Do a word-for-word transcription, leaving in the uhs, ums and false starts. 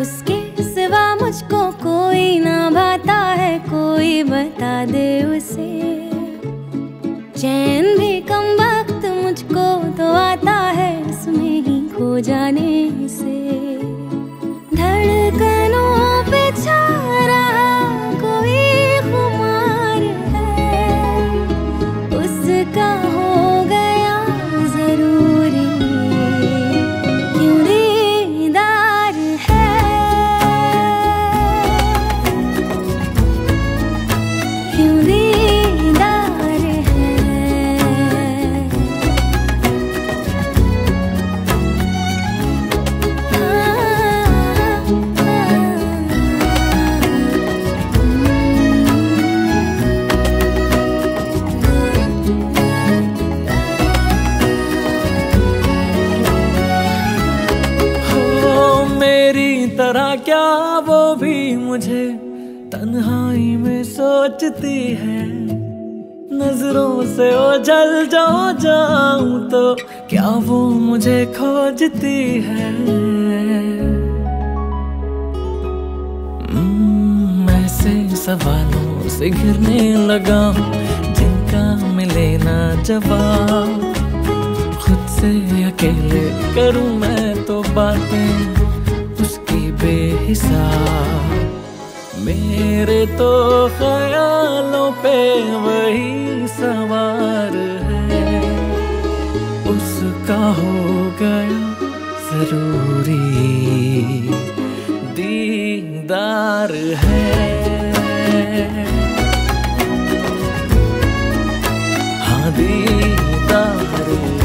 उसके सिवा मुझको कोई ना भाता है, कोई बता दे उसे। चैन भी कम वक्त मुझको तो आता है, उसमें ही खो जाने से। धड़कनों पे छा रहा कोई खुमार है, उसका हो गया जरूरी। क्यों दीदार है, क्यों दीदार है, क्या वो भी मुझे तन्हाई में सोचती है। नजरों से ओझल जो जाऊं तो क्या वो मुझे खोजती है। ऐसे सवालों से घिरने लगा जिनका मिले ना जवाब। खुद से अकेले करूं मैं तो बातें बेहिसाब। मेरे तो ख्यालों पे वही सवार है, उसका हो गया जरूरी। दीदार है, हाँ दीदार है।